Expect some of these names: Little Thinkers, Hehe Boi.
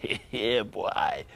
Hehe, boy.